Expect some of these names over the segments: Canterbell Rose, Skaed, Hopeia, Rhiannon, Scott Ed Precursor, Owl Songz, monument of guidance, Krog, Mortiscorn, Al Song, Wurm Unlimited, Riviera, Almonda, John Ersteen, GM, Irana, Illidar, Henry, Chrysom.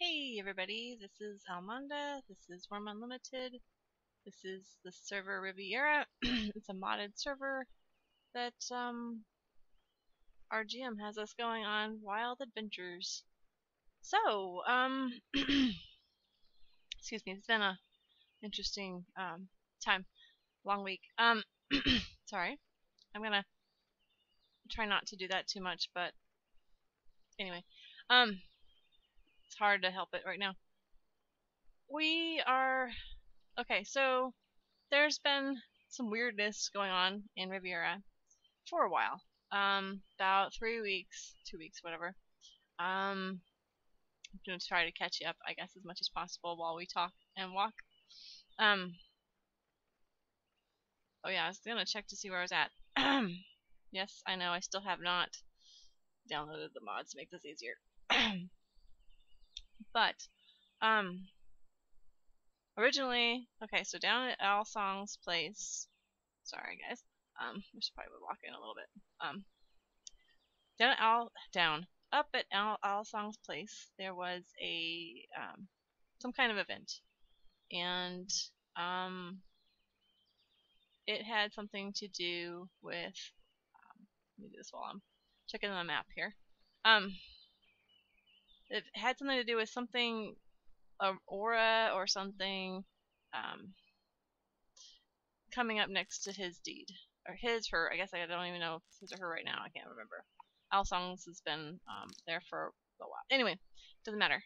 Hey everybody, this is Almonda, this is Wurm Unlimited, this is the server Riviera. It's a modded server that our GM has us going on wild adventures. So, excuse me, it's been an interesting time, long week. Sorry, I'm gonna try not to do that too much, but anyway, it's hard to help it right now. We are... Okay, so there's been some weirdness going on in Riviera for a while. About 3 weeks, 2 weeks, whatever. I'm going to try to catch you up, I guess, as much as possible while we talk and walk. Oh yeah, I was going to check to see where I was at. Yes, I know, I still have not downloaded the mods to make this easier. But, originally, okay, so down at Al Song's place, sorry guys, I should probably walk in a little bit, up at Al Song's place, there was a, some kind of event, and, it had something to do with, let me do this while I'm checking the map here, it had something to do with something, an aura or something, coming up next to his deed. Or his, her, I guess I don't even know if it's his or her right now, I can't remember. Owl Songz has been there for a while. Anyway, doesn't matter.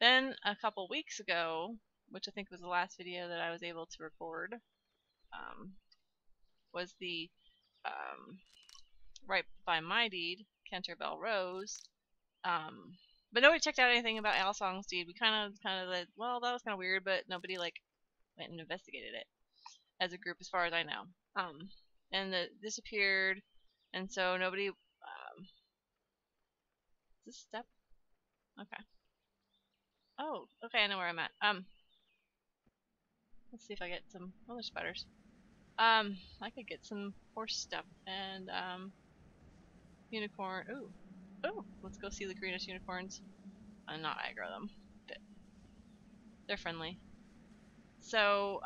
Then a couple weeks ago, which I think was the last video that I was able to record, was the right by my deed, Canterbell Rose, but nobody checked out anything about Al Song's deed. We kind of like, well, that was kind of weird, but nobody like went and investigated it as a group, as far as I know. And it disappeared, and so nobody. Is this step? Okay. Oh, okay, I know where I'm at. Let's see if I get some other spiders. I could get some horse stuff and, unicorn. Ooh. Ooh! Let's go see the greenish unicorns. I'm not aggro them. But they're friendly. So,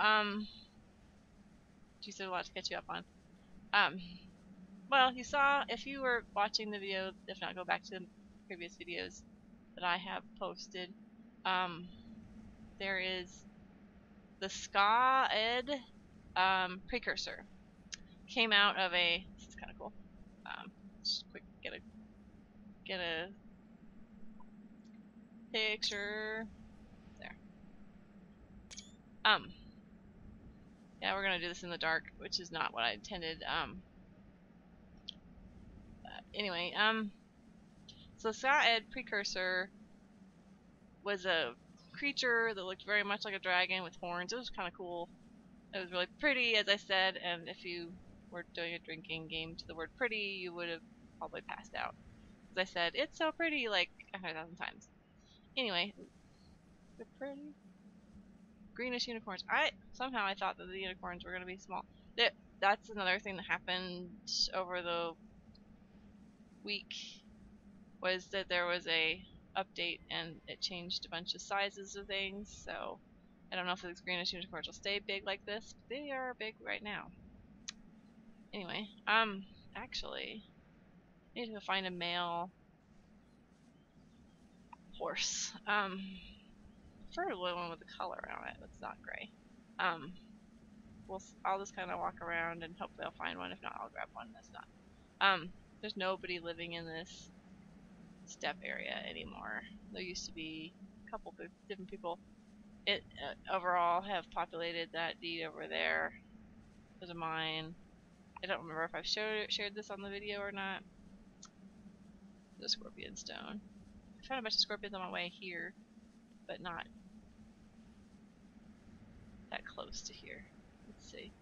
geez, there's a lot to catch you up on. Well, you saw, if you were watching the video, if not, go back to the previous videos that I have posted. There is the Scott Ed Precursor came out of a. This is kind of cool. Just quick, get a picture there. Yeah, we're gonna do this in the dark, which is not what I intended. Anyway, so Scott Ed Precursor was a creature that looked very much like a dragon with horns. It was kind of cool. It was really pretty, as I said, and if you were doing a drinking game to the word pretty, you would have probably passed out. As I said, it's so pretty, like 100,000 times. Anyway, they're pretty. Greenish unicorns. Somehow I thought that the unicorns were going to be small. That's another thing that happened over the week, was that there was a update and it changed a bunch of sizes of things, so... I don't know if these greenish unicorns will stay big like this, but they are big right now. Anyway, actually, I need to find a male horse. Prefer the one with the color on it, that's not gray. I'll just kind of walk around and hopefully I'll find one. If not, I'll grab one that's not. There's nobody living in this step area anymore. There used to be a couple different people. It overall have populated that deed over there. There's a mine. I don't remember if I've shared this on the video or not. The scorpion stone. I found a bunch of scorpions on my way here, but not that close to here. Let's see.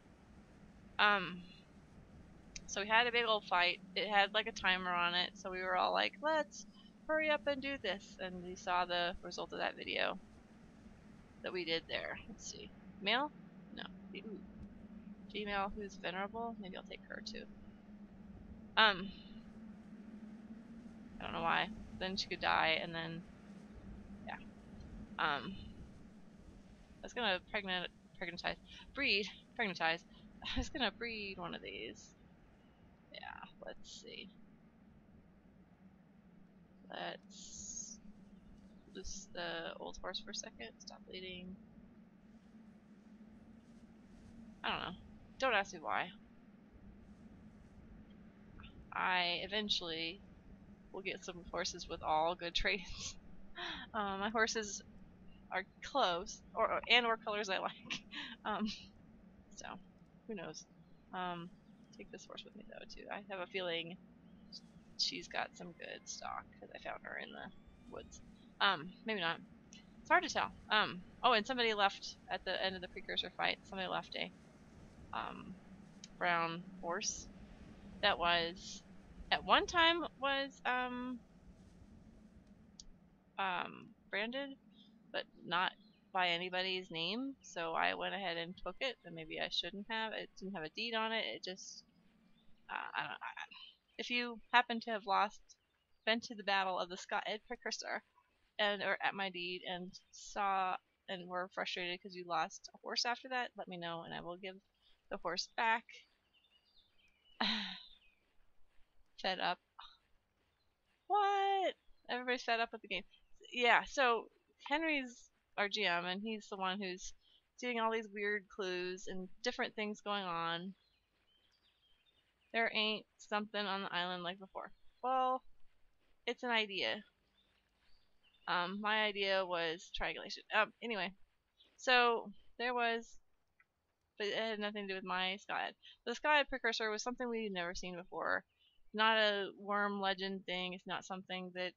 So we had a big old fight. It had like a timer on it, so we were all like, let's hurry up and do this. And we saw the result of that video that we did there. Let's see. Male? No. Ooh. female who's venerable. Maybe I'll take her too. I don't know why. Then she could die, and then yeah. I was gonna breed. I was gonna breed one of these. Yeah, let's see. Let's loose the old horse for a second. Stop leading. I don't know. Don't ask me why. I eventually will get some horses with all good traits. My horses are close, or colors I like. So who knows? Take this horse with me though too. I have a feeling she's got some good stock because I found her in the woods. Maybe not. It's hard to tell. Oh, and somebody left at the end of the precursor fight. Somebody left a brown horse that was at one time was branded, but not by anybody's name, so I went ahead and took it, and maybe I shouldn't have. It didn't have a deed on it. It just, I don't know. If you happen to have been to the Battle of the Scott Ed Precursor, and or at my deed, and saw and were frustrated because you lost a horse after that, let me know, and I will give the horse back. Fed up. What? Everybody's fed up with the game. Yeah, so Henry's our GM, and he's the one who's doing all these weird clues and different things going on. There ain't something on the island like before. Well, it's an idea. My idea was triangulation. Anyway, so there was, but it had nothing to do with my Skaed. The Skaed Precursor was something we'd never seen before. Not a Wurm legend thing. It's not something that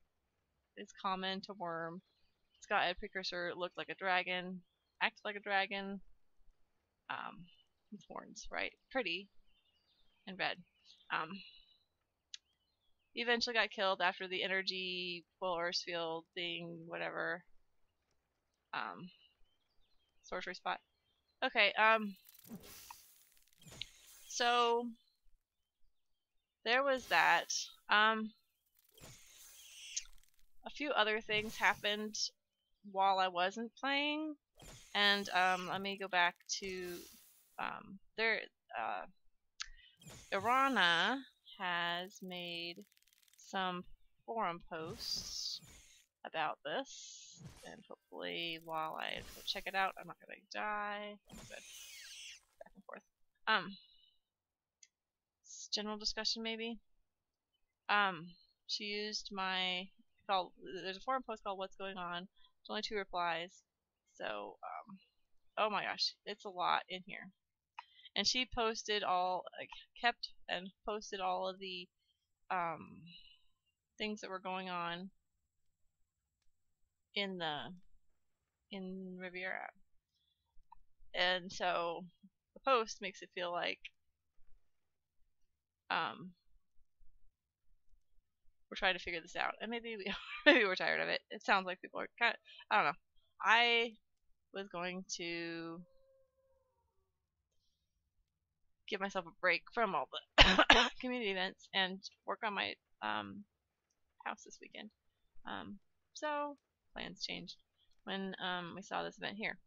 is common to Wurm. Scott Ed Precursor looked like a dragon, acted like a dragon, with horns, right? Pretty and red. He eventually got killed after the energy Bull-Ersfield thing, whatever. Sorcery spot. Okay, so there was that. A few other things happened while I wasn't playing, and let me go back to there. Irana has made some forum posts about this, and hopefully while I check it out, I'm not gonna die. Good. Back and forth. General discussion maybe. She used my call. There's a forum post called "What's Going On." It's only 2 replies, so oh my gosh, it's a lot in here. And she posted all, like, kept and posted all of the things that were going on in Riviera, and so the post makes it feel like we're trying to figure this out, and maybe we are, maybe we're tired of it. It sounds like people are kind of, I don't know. I was going to give myself a break from all the community events and work on my house this weekend. So plans changed when we saw this event here.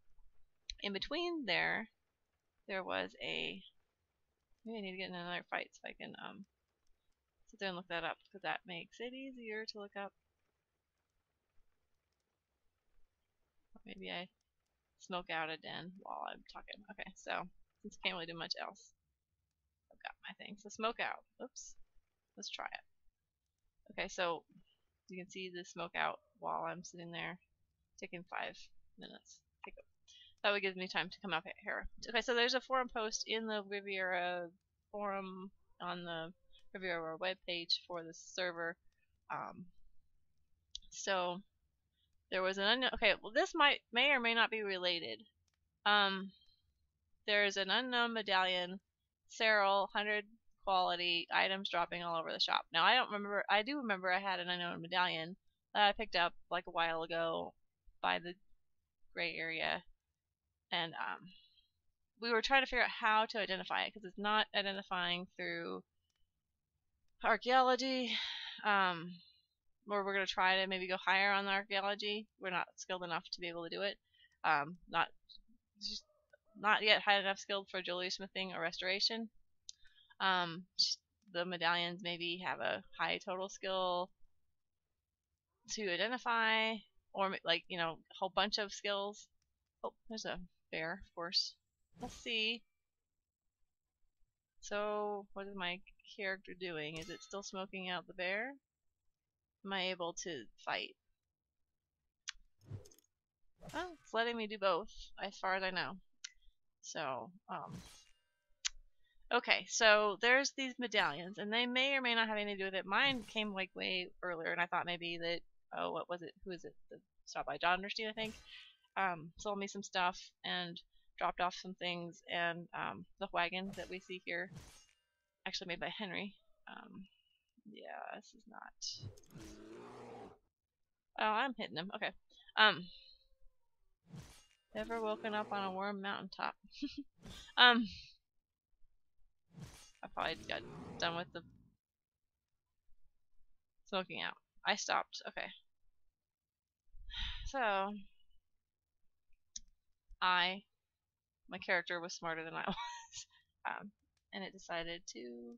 In between there was a, maybe I need to get in another fight so I can sit there and look that up, because that makes it easier to look up. Maybe I smoke out a den while I'm talking. Okay, so since I can't really do much else, I've got my thing. So smoke out. Oops. Let's try it. Okay, so you can see the smoke out while I'm sitting there, taking 5 minutes. That would give me time to come up here. Okay, so there's a forum post in the Riviera forum on the Riviera webpage for the server. So there was an unknown. Okay, well this may or may not be related. There is an unknown medallion, Serral, 100 quality items dropping all over the shop. Now I don't remember. I do remember I had an unknown medallion that I picked up like a while ago by the gray area, and we were trying to figure out how to identify it, because it's not identifying through archaeology, or we're going to try to maybe go higher on the archaeology. We're not skilled enough to be able to do it. Not yet high enough skilled for jewelry smithing or restoration. The medallions maybe have a high total skill to identify, or like, you know, a whole bunch of skills. Oh, there's a bear, of course. Let's see. So, what is my character doing? Is it still smoking out the bear? Am I able to fight? Oh, it's letting me do both, as far as I know. So, okay, so there's these medallions, and they may or may not have anything to do with it. Mine came like way earlier, and I thought maybe that, oh, what was it? Who is it? The stop by John Ersteen, I think. Sold me some stuff and dropped off some things, and the wagon that we see here, actually made by Henry. Yeah, this is not. Oh, I'm hitting him. Okay. Never woken up on a warm mountaintop. I probably got done with the smoking out. I stopped. Okay. So, my character was smarter than I was, and it decided to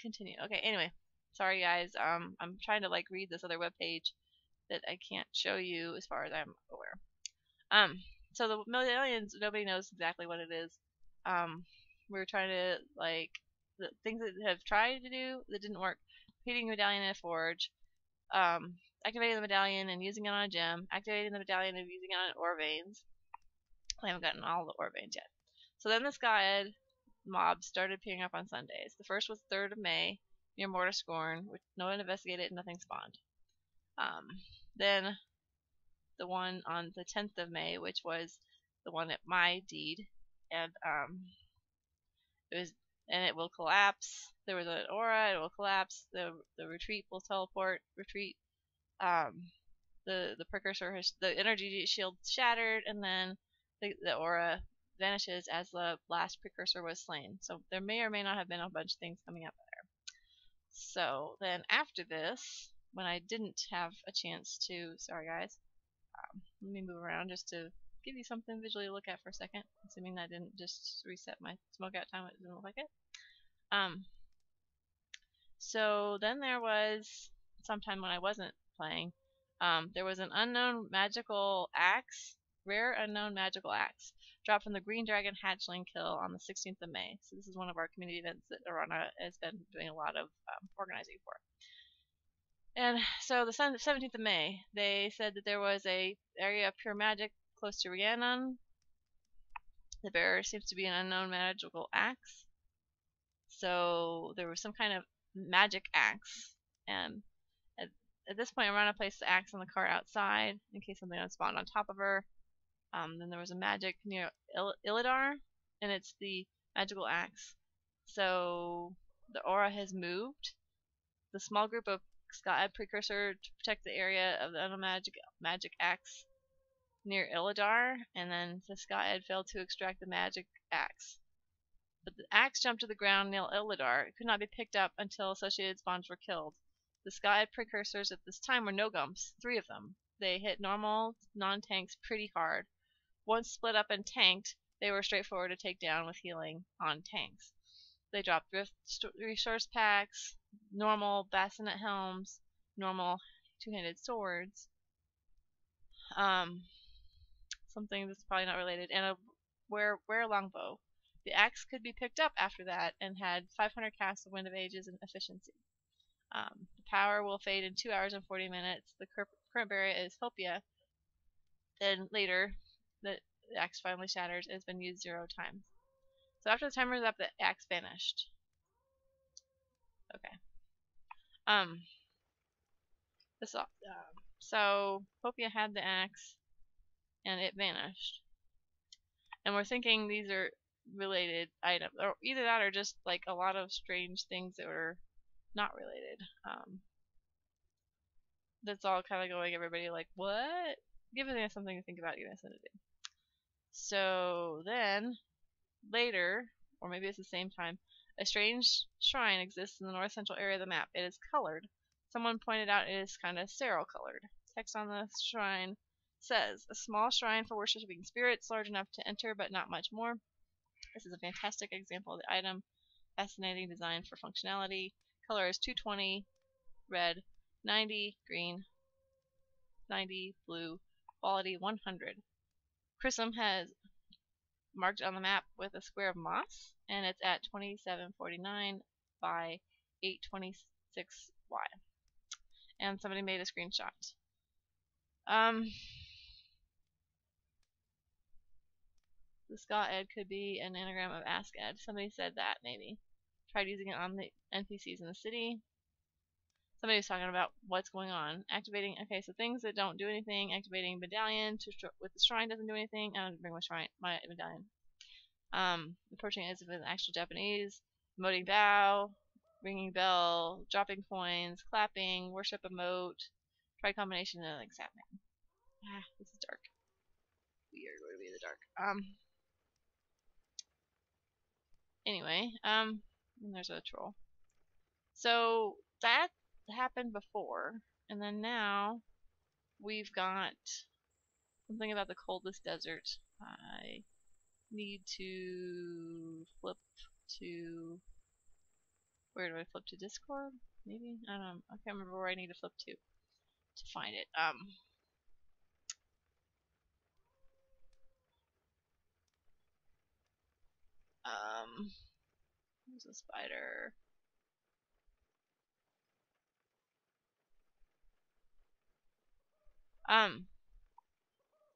continue. Okay. Anyway, sorry guys. I'm trying to like read this other webpage that I can't show you as far as I'm aware. So the medallions, nobody knows exactly what it is. We're trying to, like, the things that have tried to do that didn't work. Repeating a medallion in a forge, activating the medallion and using it on a gem, activating the medallion and using it on ore veins. I haven't gotten all the ore veins yet. So then the Skaed mob started peering up on Sundays. The first was 3rd of May, near Mortiscorn, which no one investigated, nothing spawned. Then the one on the 10th of May, which was the one at my deed, and it will collapse. There was an aura. It will collapse. The retreat will teleport. Retreat. The precursor, the energy shield shattered, and then the aura vanishes as the last precursor was slain. So there may or may not have been a bunch of things coming up there. So then after this, when I didn't have a chance to, sorry guys, let me move around just to give you something visually to look at for a second, assuming that I didn't just reset my smoke out time. It didn't look like it. So then there was, sometime when I wasn't playing, there was an unknown magical axe, rare unknown magical axe, dropped from the Green Dragon hatchling kill on the 16th of May. So this is one of our community events that Irana has been doing a lot of organizing for. And so the 17th of May, they said that there was a area of pure magic close to Rhiannon. The bearer seems to be an unknown magical axe. So there was some kind of magic axe. And at this point, Irana placed the axe on the cart outside in case something spawned on top of her. Then there was a magic near Illidar, and it's the magical axe. So the aura has moved. The small group of Scott Ed Precursor to protect the area of the unknown magic axe near Illidar, and then the Scott Ed failed to extract the magic axe. But the axe jumped to the ground near Illidar. It could not be picked up until associated spawns were killed. The Scott Ed Precursors at this time were no gumps, 3 of them. They hit normal non-tanks pretty hard. Once split up and tanked, they were straightforward to take down with healing on tanks. They dropped resource packs, normal bassinet helms, normal two-handed swords, something that's probably not related, and a were longbow. The axe could be picked up after that and had 500 casts of Wind of Ages and efficiency. The power will fade in 2 hours and 40 minutes. The current barrier is Hopeia. Then later, the axe finally shatters and has been used 0 times. So after the timer is up, the axe vanished. Okay. So Hopeia had the axe, and it vanished. And we're thinking these are related items, or either that, or just like a lot of strange things that were not related. That's all kind of going. Everybody like, what? Giving us something to think about, giving us something to do. So then later, or maybe it's the same time, a strange shrine exists in the north central area of the map. It is colored. Someone pointed out it is kind of sterile colored. Text on the shrine says, a small shrine for worshipping spirits, large enough to enter, but not much more. This is a fantastic example of the item. Fascinating design for functionality. Color is 220, red, 90, green, 90, blue, quality 100. Chrysom has marked on the map with a square of moss, and it's at 2749 by 826y. And somebody made a screenshot. The Scott Ed could be an anagram of Ask Ed. Somebody said that, maybe. Tried using it on the NPCs in the city. Somebody was talking about what's going on. Activating, okay, so things that don't do anything. Activating medallion with the shrine doesn't do anything. I'm going to bring my medallion. Approaching it as if it's actual Japanese. Emoting bow. Ringing bell. Dropping coins. Clapping. Worship emote. Try combination and like sapman. Ah, this is dark. We are going to be in the dark. Anyway, and there's a troll. So that happened before, and then now we've got something about the coldest desert. I need to flip to, where do I flip to? Discord? Maybe? I don't know. I can't remember where I need to flip to find it. There's a spider. And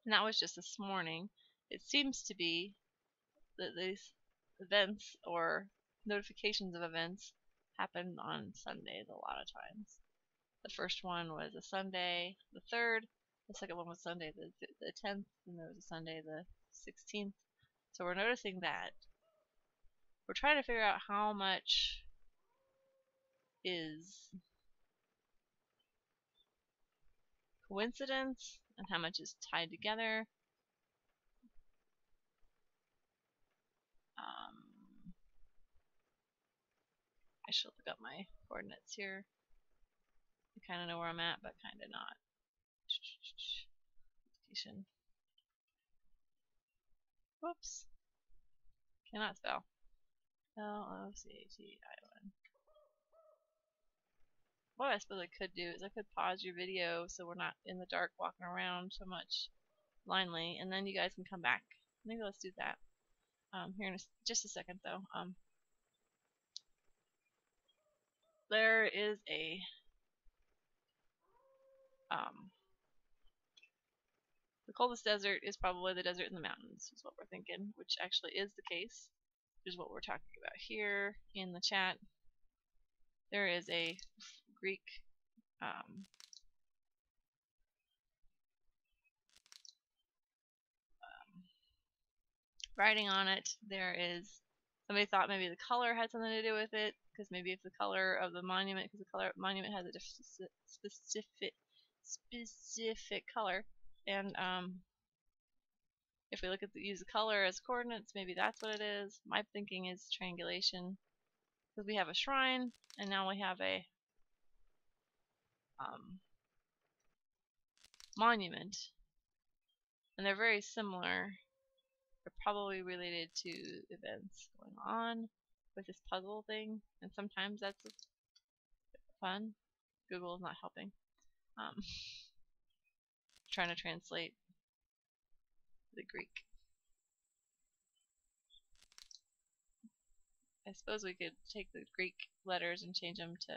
that was just this morning. It seems to be that these events or notifications of events happen on Sundays a lot of times. The first one was a Sunday, the 3rd. The second one was Sunday, the 10th, and there was a Sunday, the 16th. So we're noticing that. We're trying to figure out how much is coincidence and how much is tied together. I should look up my coordinates here. I kind of know where I'm at, but kind of not. Whoops. Cannot spell. LOCATION. What I suppose I could do is I could pause your video so we're not in the dark walking around so much blindly, and then you guys can come back. Maybe let's do that. Here in just a second, though. There is a the coldest desert is probably the desert in the mountains, is what we're thinking, which actually is the case. Is what we're talking about here in the chat. There is a Greek writing on it. There is, somebody thought maybe the color had something to do with it, because maybe if the color of the monument, because the color of the monument has a specific color, and if we look at use the color as coordinates, maybe that's what it is. My thinking is triangulation, because we have a shrine, and now we have a monument, and they're very similar. They're probably related to events going on with this puzzle thing, and sometimes that's fun. Google is not helping. Trying to translate the Greek. I suppose we could take the Greek letters and change them to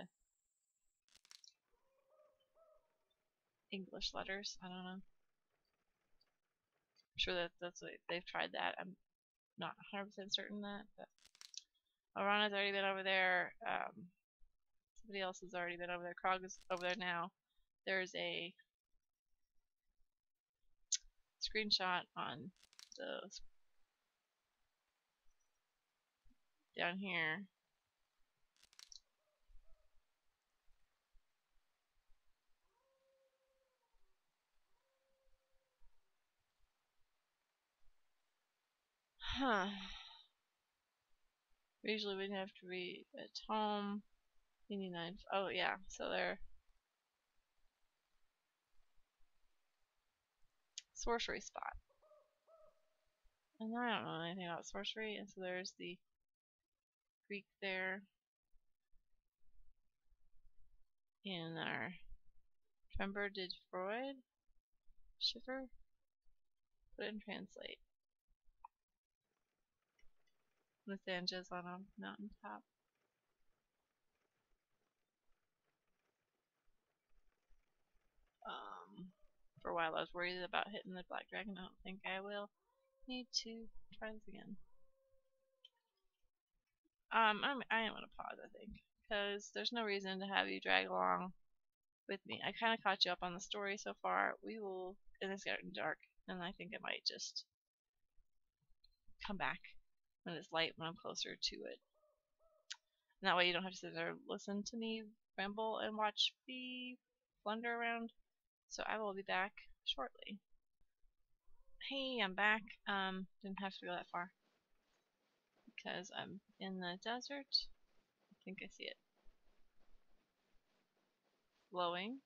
English letters. I don't know. I'm sure that that's what they've tried that. I'm not 100% certain that. But Irana's already been over there. Somebody else has already been over there. Krog is over there now. There's a screenshot on those down here. Usually we didn't have to read at home. Oh yeah, so they're sorcery spot. And I don't know anything about sorcery, and so there's the Greek there in our remember did Freud Schiffer put in translate. Sanchez on a mountaintop. For a while I was worried about hitting the black dragon. I don't think I will. Need to try this again. I am gonna pause, I think, because there's no reason to have you drag along with me. I kind of caught you up on the story so far. We will, and it's getting dark, and I think I might just come back when it's light, when I'm closer to it. And that way you don't have to sit there and listen to me ramble and watch me blunder around. So I will be back shortly. Hey, I'm back. Didn't have to go that far because I'm in the desert. I think I see it glowing.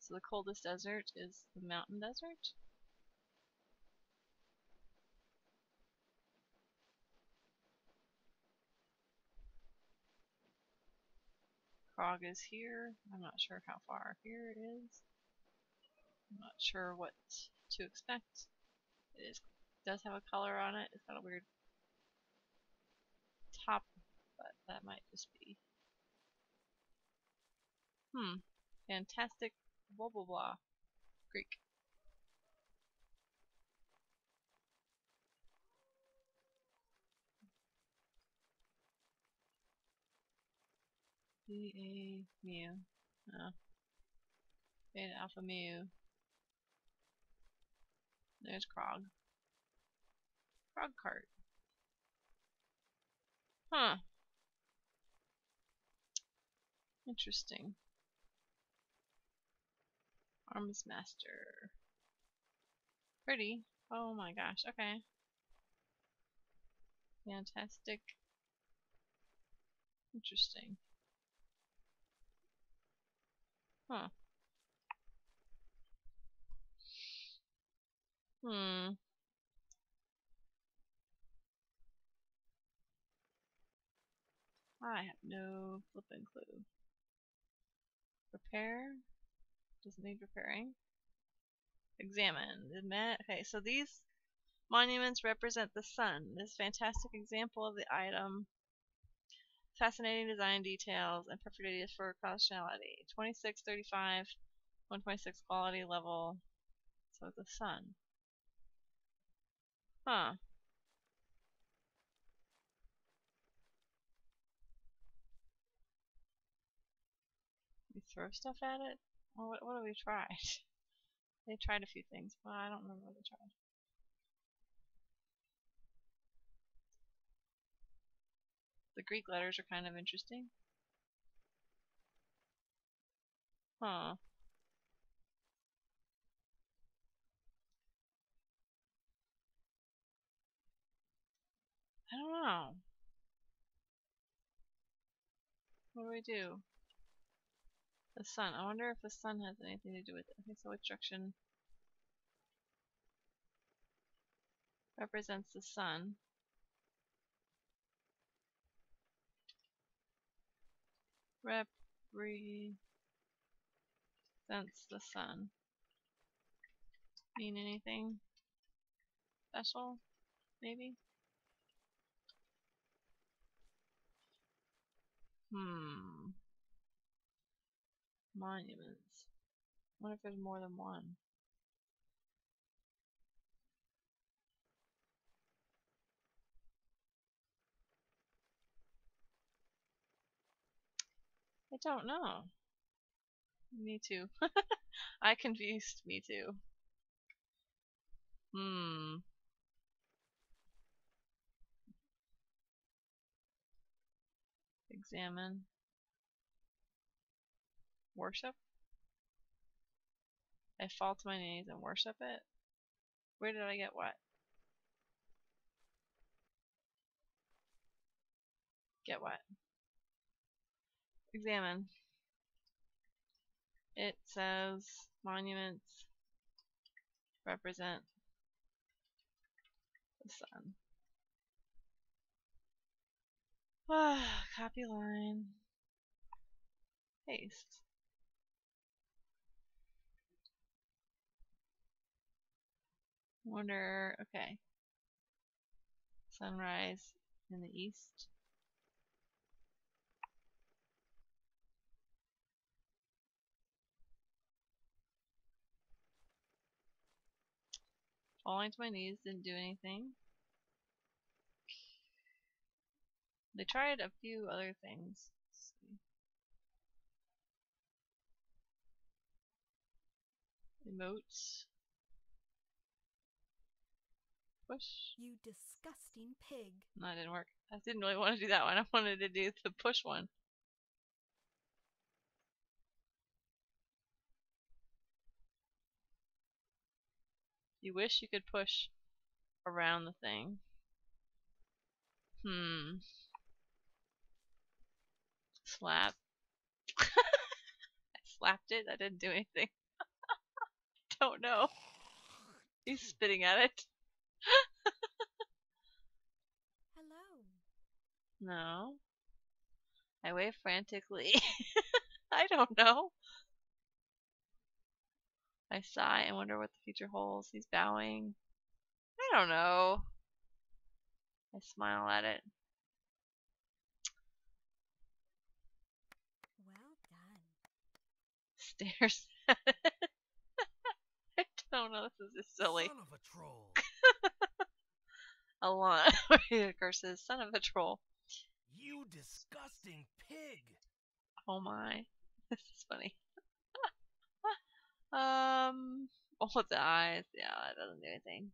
So the coldest desert is the mountain desert. Krog is here. I'm not sure how far here it is. I'm not sure what to expect. It is, does have a color on it. It's got a weird top, but that might just be. Fantastic blah blah blah. Greek. Beta mu. Oh. Beta alpha mu. There's Krog. Krog cart. Huh. Interesting. Arms master. Pretty. Oh my gosh. Okay. Fantastic. Interesting. Huh. I have no flipping clue. Repair? Doesn't need repairing. Examine. Okay, so these monuments represent the sun. This fantastic example of the item. Fascinating design details and perfect ideas for functionality. 2635, 126 quality level. So the sun. Huh. We throw stuff at it? Well, what have we tried? They tried a few things, but I don't remember what they tried. The Greek letters are kind of interesting. Huh. I don't know. What do we do? The sun. I wonder if the sun has anything to do with it. Okay, so which direction represents the sun? Represents the sun. Mean anything special? Maybe? Monuments. I wonder if there's more than one. I don't know. Me too. I confused me too. Examine. Worship? I fall to my knees and worship it? Where did I get what? Get what? Examine. It says monuments represent the sun. Copy line. Paste. Wonder, okay. Sunrise in the east. Falling to my knees didn't do anything. They tried a few other things. Let's see. Emotes. Push. You disgusting pig. No, that didn't work. I didn't really want to do that one. I wanted to do the push one. You wish you could push around the thing. Slap. I slapped it. I didn't do anything. Don't know. He's spitting at it. Hello. No. I wave frantically. I don't know. I sigh and wonder what the future holds. He's bowing. I don't know. I smile at it. Well done. Stares at it. I don't know. This is just silly. Son of a troll. Alana curses. Son of a troll. You disgusting pig. Oh my. This is funny. Oh, the eyes. Yeah, that doesn't do anything.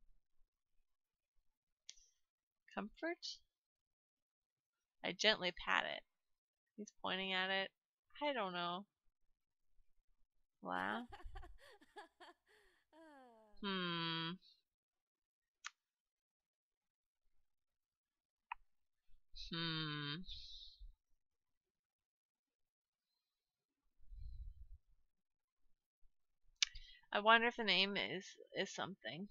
Comfort? I gently pat it. He's pointing at it. I don't know. Laugh? I wonder if the name is something.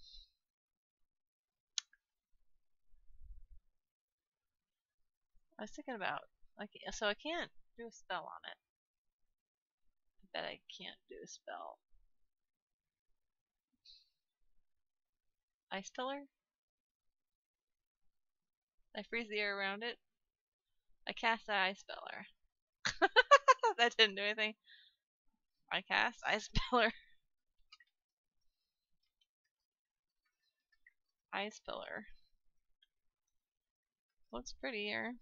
I was thinking about, like, so I can't do a spell on it. I bet I can't do a spell. Ice pillar? I freeze the air around it. I cast that ice pillar. That didn't do anything. I cast ice pillar. Ice pillar. Looks prettier.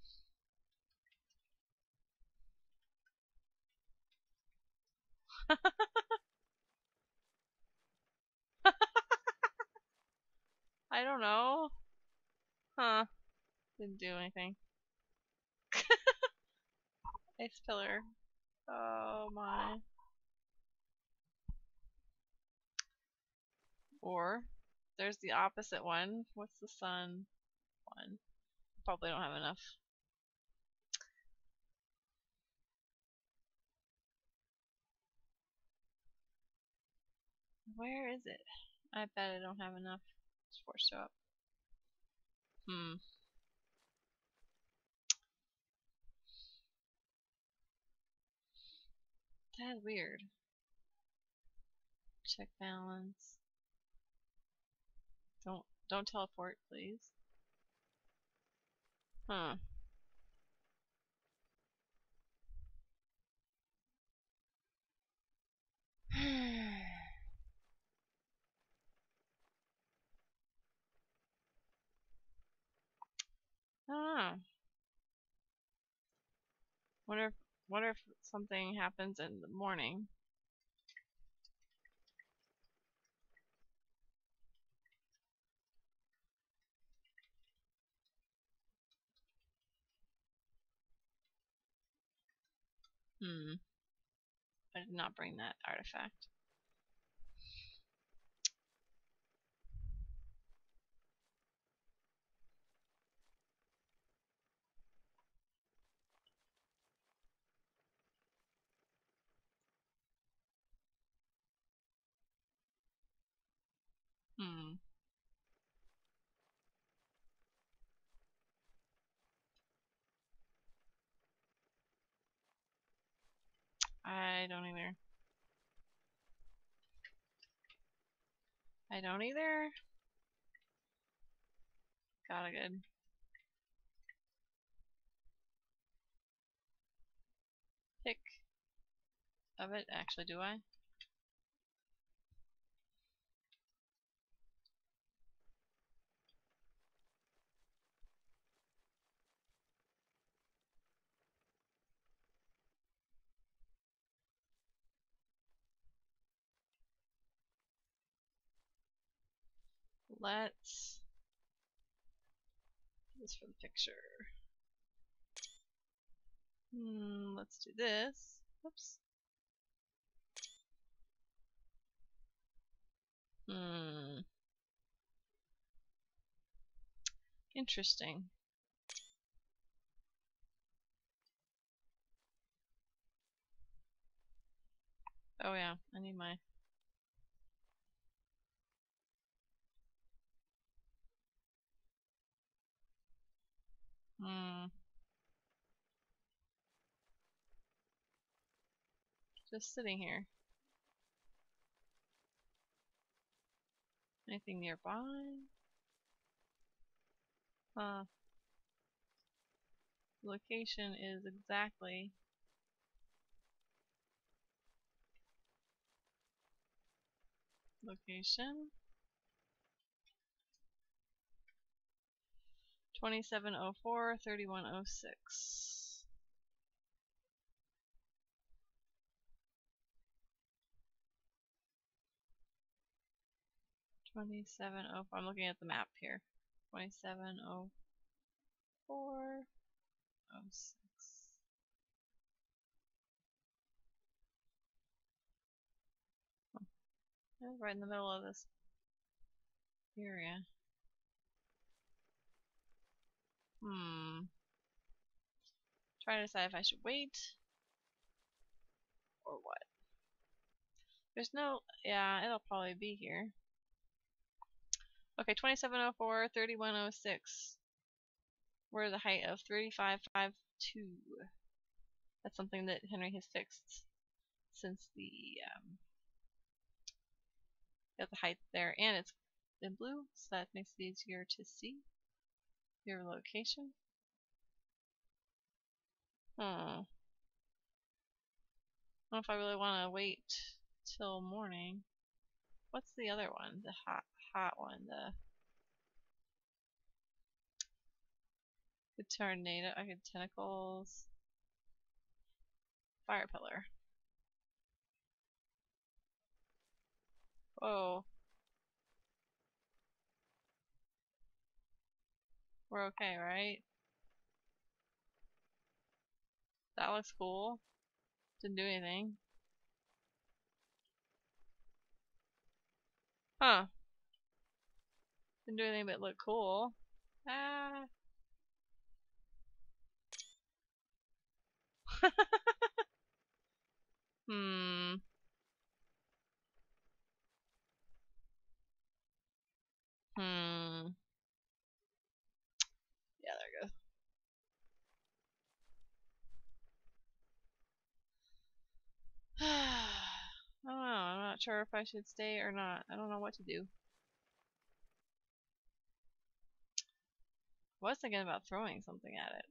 I don't know. Huh. Didn't do anything. Ice pillar. Oh my. Or there's the opposite one. What's the sun one? Probably don't have enough. Where is it? I bet I don't have enough. It's forced up. That's weird. Check balance. Don't teleport, please. Huh. I don't know. Wonder if something happens in the morning. I did not bring that artifact. Hmm. I don't either. I don't either. Got it good. Pick of it. Actually, do I? Let's do this for the picture. Let's do this. Oops. Interesting. Oh yeah, I need my... Just sitting here. Anything nearby? Huh. Location is exactly... Location... 2704, 3106. I'm looking at the map here. 270406. Oh, right in the middle of this area. Try to decide if I should wait or what. There's no, yeah, it'll probably be here. Okay, 2704, 3106. We're the height of 3552. That's something that Henry has fixed since the got the height there, and it's in blue, so that makes it easier to see. Your location? I don't know if I really want to wait till morning. What's the other one? The hot one. The tornado. I could tentacles. Fire pillar. Whoa. We're okay, right? That looks cool. Didn't do anything. Huh. Didn't do anything but look cool. Ah. Yeah, there it goes. I don't know. I'm not sure if I should stay or not. I don't know what to do. I was thinking about throwing something at it.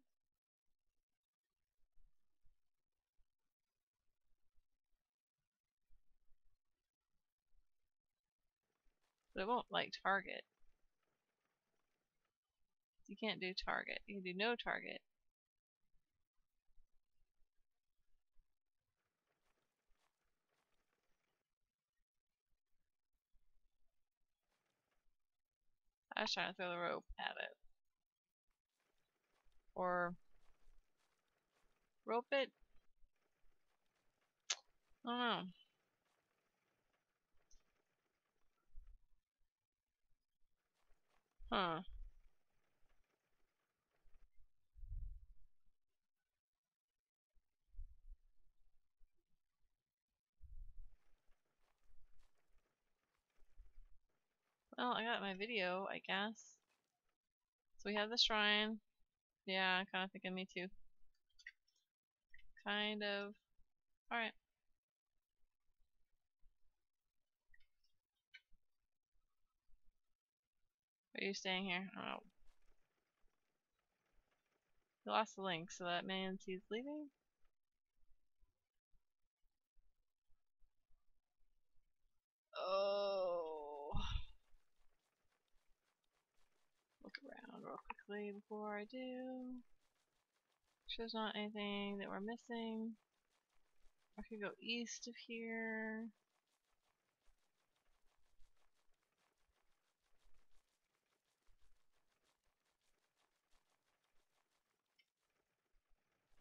But it won't, like, target. You can't do target. You can do no target. I was trying to throw the rope at it. Or rope it? I don't know. Huh. Well, I got my video, I guess. So we have the shrine. Yeah, I'm kind of thinking me too. Kind of. Alright. Are you staying here? Oh. He lost the link, so that means he's leaving? Oh. Look around real quickly before I do. Make sure there's not anything that we're missing. I could go east of here.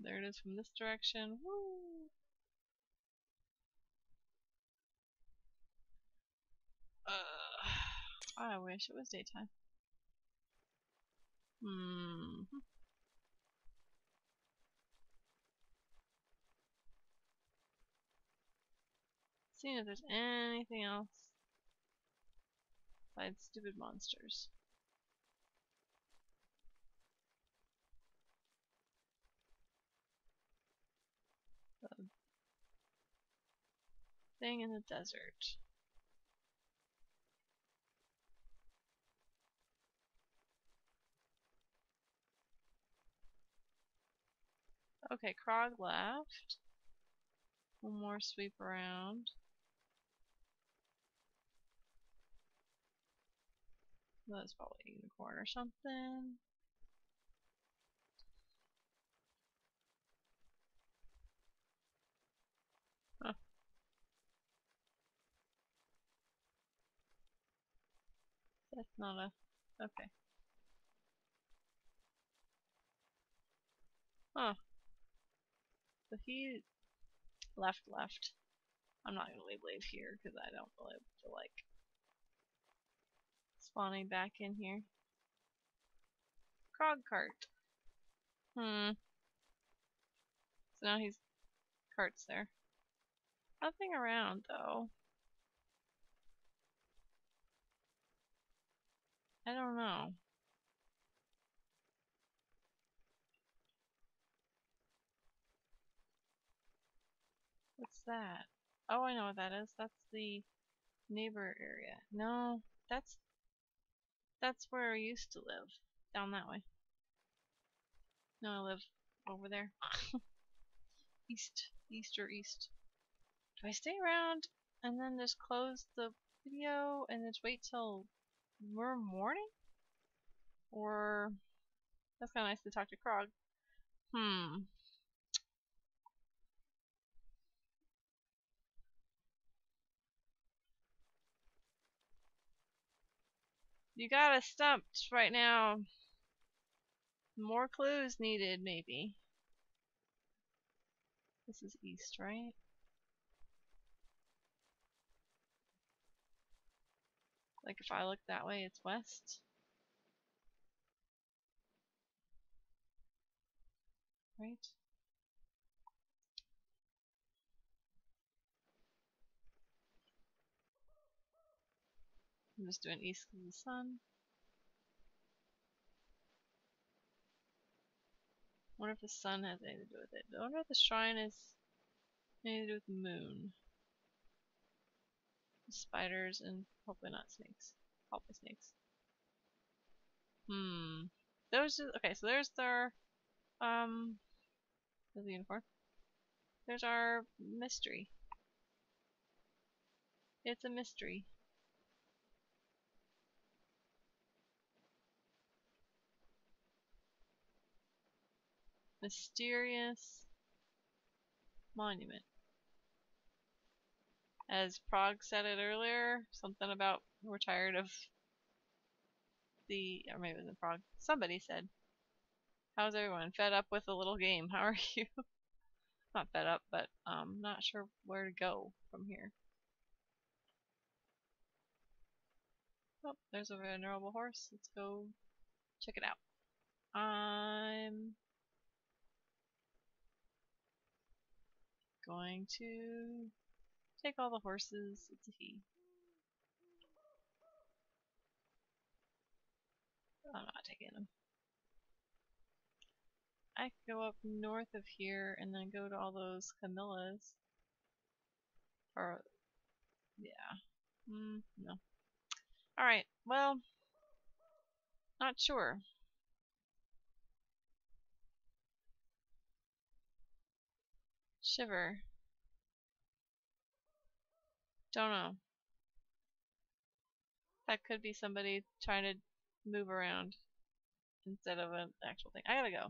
There it is from this direction. Woo! I wish it was daytime. Seeing if there's anything else besides stupid monsters. The thing in the desert. Okay, Krog left. One more sweep around. That's probably a unicorn or something. Huh. That's not a... okay. Huh. So he left. I'm not going to leave here because I don't really feel like spawning back in here. Krog cart. So now he's carts there. Nothing around though. I don't know. What's that? Oh, I know what that is. That's the neighbor area. No, that's where I used to live. Down that way. No, I live over there. east. Do I stay around and then just close the video and just wait till we're morning? Or that's kinda nice to talk to Krog. You got us stumped right now. More clues needed, maybe. This is east, right? Like if I look that way, it's west. Right? I'm just doing east of the sun. Wonder if the sun has anything to do with it. I wonder if the shrine is anything to do with the moon. Spiders and hopefully not snakes. Probably snakes. Those are, okay, so there's our there's the unicorn. There's our mystery. It's a mystery. Mysterious monument. As Prog said it earlier, something about we're tired of the, or maybe it wasn't Prog. Somebody said, "How's everyone? Fed up with the little game? How are you?" Not fed up, but not sure where to go from here. Oh, there's a venerable horse. Let's go check it out. I'm going to take all the horses. It's a he. I'm not taking them. I could go up north of here and then go to all those Camillas. Or, yeah. No. Alright, well, not sure. Shiver. Don't know. That could be somebody trying to move around instead of an actual thing. I gotta go.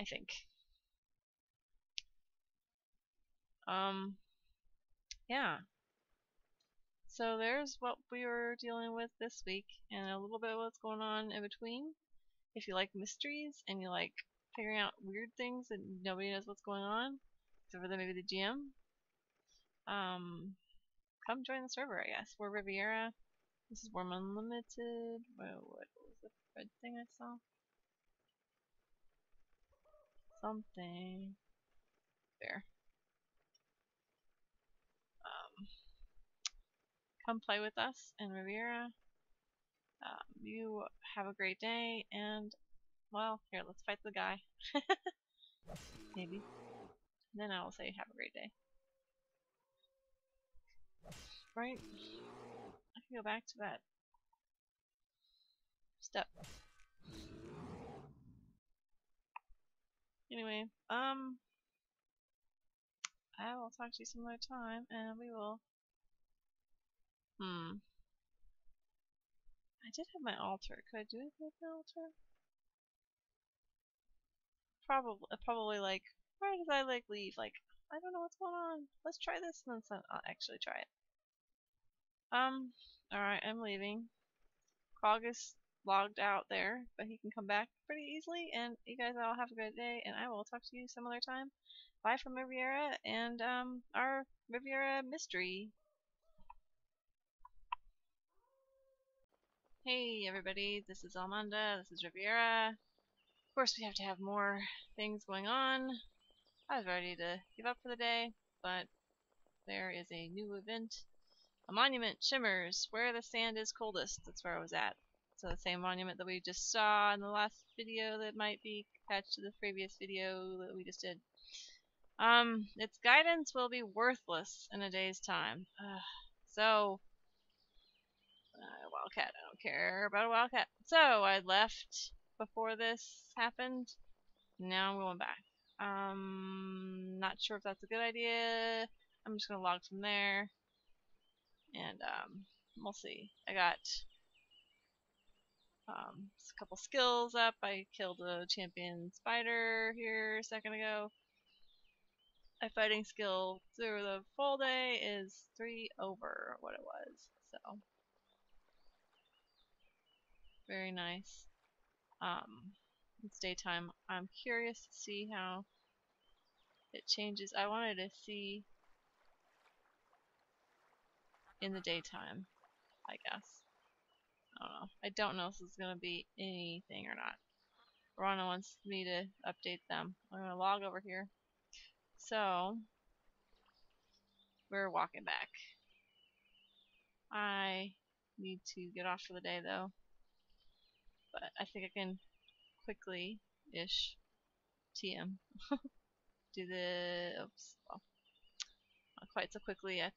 I think. Yeah. So there's what we were dealing with this week, and a little bit of what's going on in between. If you like mysteries, and you like figuring out weird things that nobody knows what's going on, except for maybe the GM, come join the server, I guess. We're Riviera. This is Wurm Unlimited. Whoa, what was the red thing I saw? Something. There. Come play with us in Riviera. You have a great day, and, well, here, let's fight the guy. Maybe. Then I will say have a great day. Right? I can go back to that step. Anyway, I will talk to you some other time, and we will. I did have my altar. Could I do anything with my altar? Probably like, why did I like leave? Like, I don't know what's going on. Let's try this, and then I'll actually try it. Alright, I'm leaving. Krog is logged out there, but he can come back pretty easily, and you guys all have a good day, and I will talk to you some other time. Bye from Riviera, and our Riviera mystery. Hey everybody, this is Almonda, this is Riviera. Of course we have to have more things going on. I was ready to give up for the day, but there is a new event. A monument shimmers where the sand is coldest. That's where I was at. So the same monument that we just saw in the last video that might be attached to the previous video that we just did. Its guidance will be worthless in a day's time. So... wildcat, I don't care about a wildcat. So I left before this happened. Now I'm going back. Not sure if that's a good idea. I'm just gonna log from there, and we'll see. I got a couple skills up. I killed a champion spider here a second ago. My fighting skill through the full day is 3 over what it was. So. Very nice. It's daytime. I'm curious to see how it changes. I wanted to see in the daytime, I guess. I don't know. I don't know if this is going to be anything or not. Irana wants me to update them. I'm going to log over here. So, we're walking back. I need to get off for the day though. But I think I can quickly-ish TM do the, oops, well, not quite so quickly. I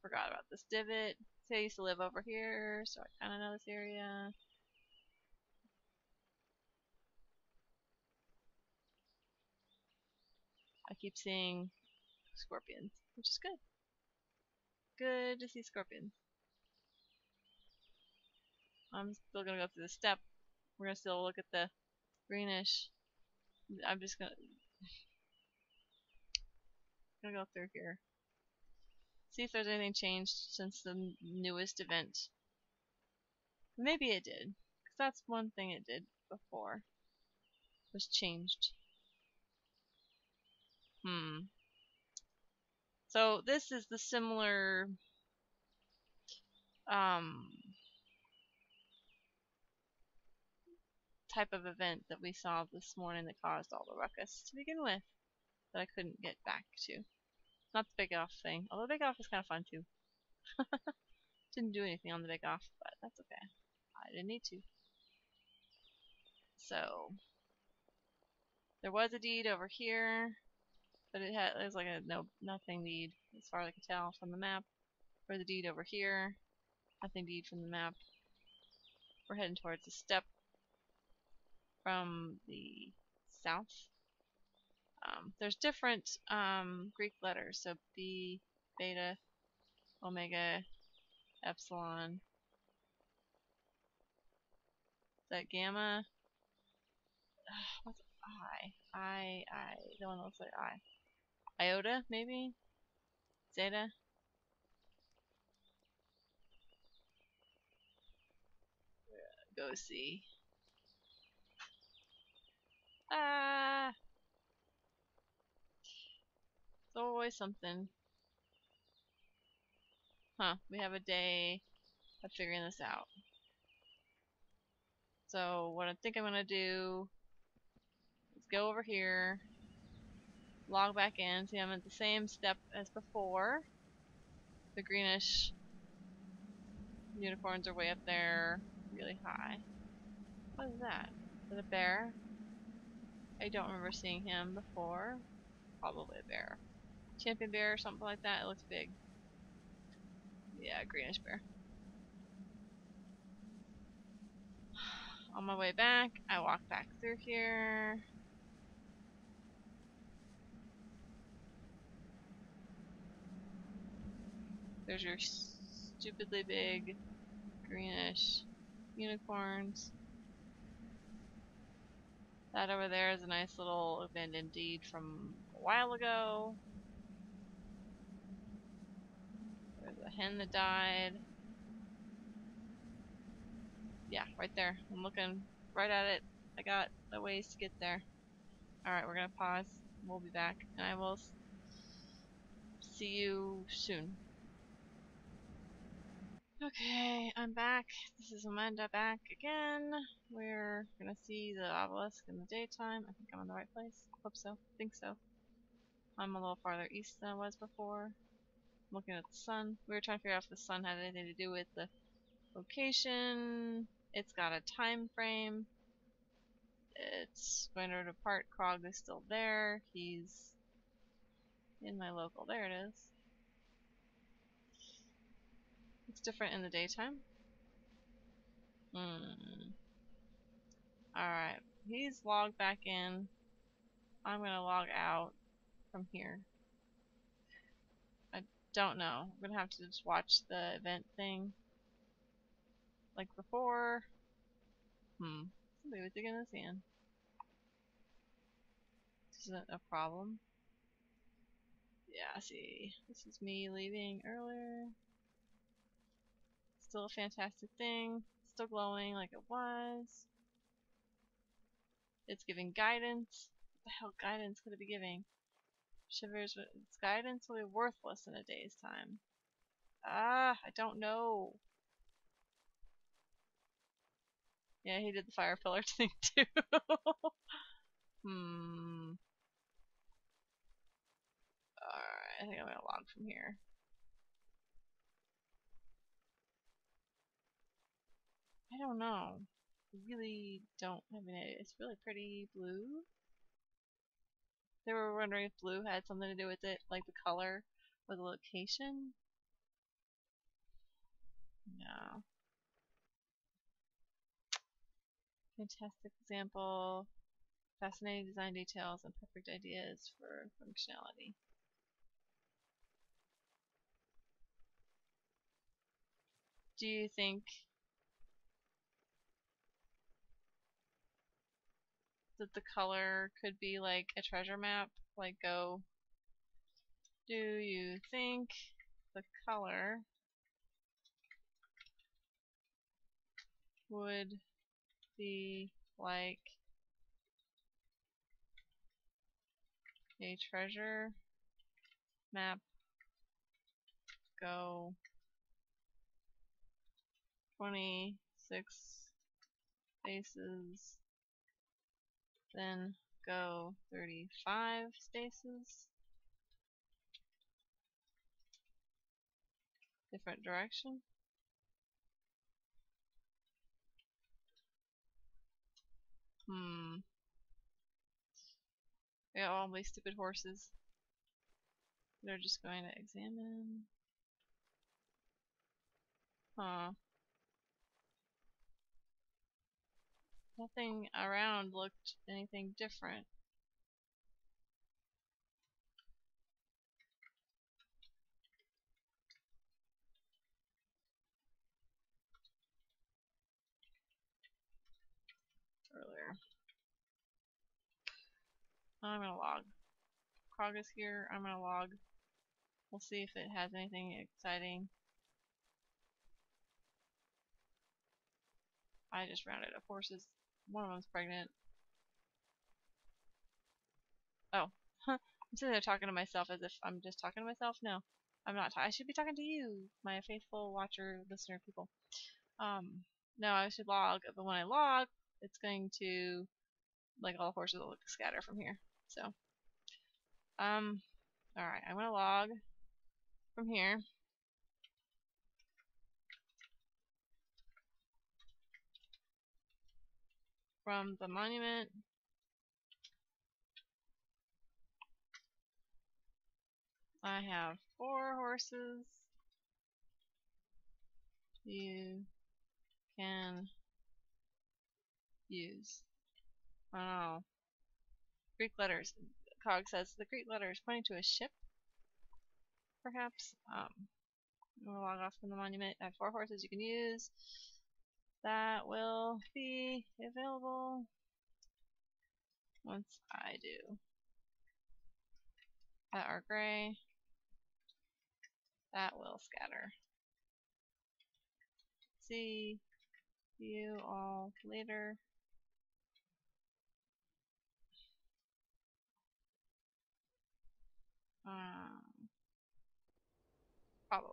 forgot about this divot. So I used to live over here, so I kind of know this area. I keep seeing scorpions, which is good. Good to see scorpions. I'm still going to go through the step. We're going to still look at the greenish. I'm just going to go through here. See if there's anything changed since the newest event. Maybe it did. Because that's one thing it did before. Was changed. So this is the similar... type of event that we saw this morning that caused all the ruckus to begin with that I couldn't get back to. Not the Big Off thing, although Big Off is kind of fun too. Didn't do anything on the Big Off, but that's okay. I didn't need to. So there was a deed over here, but there's like a nothing deed as far as I can tell from the map. Or the deed over here, nothing deed from the map. We're heading towards the steppe from the south. There's different Greek letters, so B, beta, omega, epsilon. Is that gamma? What's I? I, the one that looks like I. Iota, maybe? Zeta? Go see. Ah! It's always something. Huh, we have a day of figuring this out. So what I think I'm gonna do is go over here, log back in, see I'm at the same step as before. The greenish unicorns are way up there, really high. What is that? Is it a bear? I don't remember seeing him before. Probably a bear. Champion bear or something like that. It looks big. Yeah, greenish bear. On my way back, I walk back through here. There's your stupidly big greenish unicorns. That over there is a nice little abandoned deed from a while ago. There's a hen that died. Yeah, right there. I'm looking right at it. I got a ways to get there. Alright, we're gonna pause. We'll be back. And I will see you soon. Okay, I'm back. This is Amanda back again. We're gonna see the obelisk in the daytime. I think I'm in the right place. Hope so. Think so. I'm a little farther east than I was before. Looking at the sun. We were trying to figure out if the sun had anything to do with the location. It's got a time frame. It's going to depart. Krog is still there. He's in my local. There it is. It's different in the daytime. Alright. He's logged back in. I'm gonna log out from here. I don't know. I'm gonna have to just watch the event thing. Like before. Somebody was digging the sand. This isn't a problem. Yeah, see. This is me leaving earlier. Still a fantastic thing. Still glowing like it was. It's giving guidance. What the hell guidance could it be giving? Shivers. Its guidance will be worthless in a day's time. I don't know. Yeah, he did the fire pillar thing too. Alright, I think I'm gonna log from here. I don't know. I really don't have any idea. It's really pretty blue. They were wondering if blue had something to do with it, like the color or the location. No. Fantastic example. Fascinating design details and perfect ideas for functionality. Do you think that the color could be like a treasure map? Like go. Do you think the color would be like a treasure map? Go 26 spaces, then go 35 spaces. Different direction. I got all my stupid horses. They're just going to examine. Huh. Nothing around looked anything different. Earlier. I'm gonna log. Krog is here, I'm gonna log. We'll see if it has anything exciting. I just rounded up horses. One of them's pregnant. Oh. I'm sitting there talking to myself as if I'm just talking to myself. No. I'm not. I should be talking to you, my faithful watcher, listener, people. No, I should log. But when I log, it's going to, like, all the horses will scatter from here. So. Alright. I'm going to log from here. From the monument I have 4 horses. You can use Greek letters. Krog says the Greek letters pointing to a ship, perhaps. We'll log off from the monument. I have 4 horses you can use. That will be available once I do. That are gray. That will scatter. See you all later. Probably.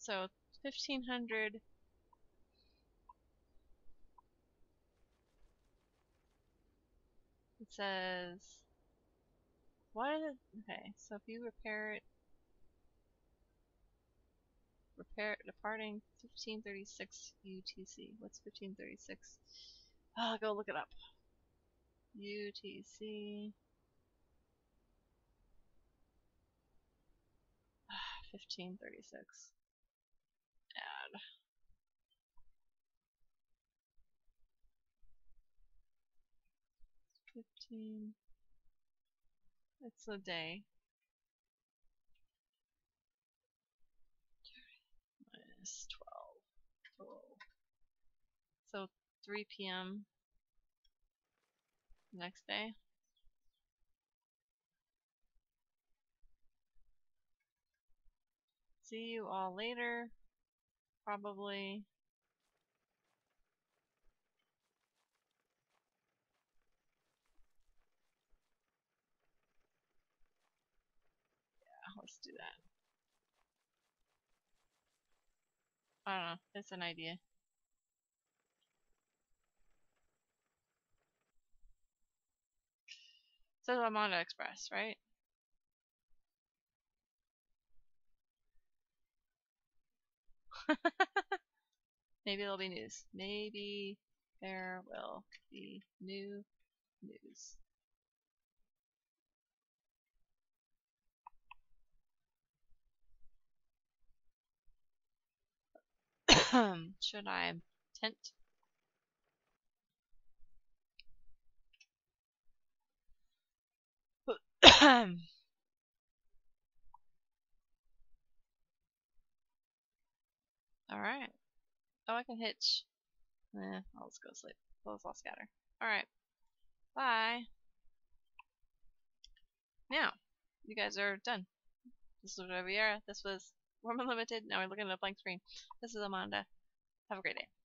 So 1,500 it says what is it? Okay, so if you repair it departing 1536 UTC. What's 1536? Oh, go look it up. UTC 1536. It's a day. Minus 12. So 3 PM next day. See you all later. Probably. Let's do that. I don't know. That's an idea. So the Almonda Express, right? Maybe there'll be news. Maybe there will be new news. Should I tent? Alright. Oh, I can hitch. I'll just go to sleep. Those all scatter. Alright. Bye. Now, you guys are done. This was Riviera. This was Wurm Unlimited. Now we're looking at a blank screen. This is Almonda. Have a great day.